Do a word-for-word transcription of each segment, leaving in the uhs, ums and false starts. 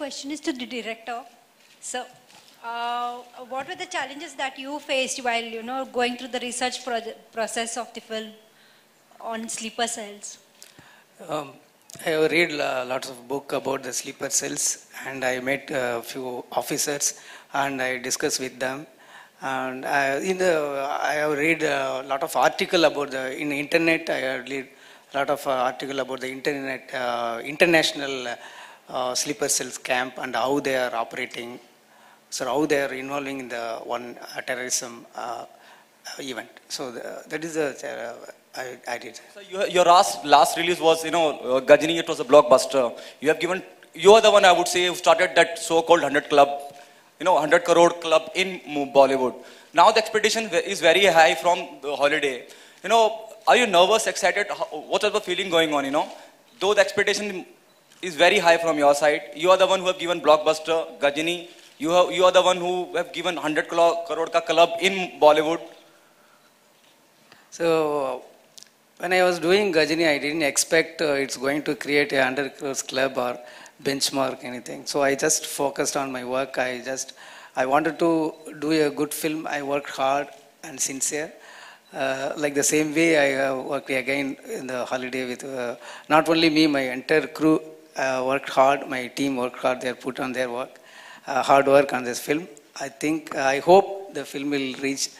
question is to the director. So, uh, what were the challenges that you faced while, you know, going through the research pro process of the film on sleeper cells? Um, I read uh, lots of books about the sleeper cells, and I met a uh, few officers, and I discussed with them. And I, in the, I have read a lot of article about the, in the internet, I have read a lot of uh, article about the internet, uh, international uh, sleeper cells camp and how they are operating. So how they are involving in the one uh, terrorism uh, event. So the, that is the, uh, I, I did. So you, your last, last release was, you know, uh, Ghajini, it was a blockbuster. You have given, you are the one I would say who started that so-called hundred club. You know, hundred crore club in Bollywood. Now the expectation is very high from the holiday. You know, are you nervous, excited? What type of feeling going on, you know? Though the expectation is very high from your side, you are the one who have given blockbuster, Ghajini. You, have, you are the one who have given hundred crore ka club in Bollywood. So, when I was doing Ghajini, I didn't expect uh, it's going to create a hundred crore club or benchmark anything. So I just focused on my work. I just, I wanted to do a good film. I worked hard and sincere. Uh, like the same way I uh, worked again in the holiday with, uh, not only me, my entire crew uh, worked hard. My team worked hard. They put on their work, uh, hard work on this film. I think, uh, I hope the film will reach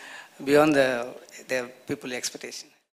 beyond the, the people's expectation.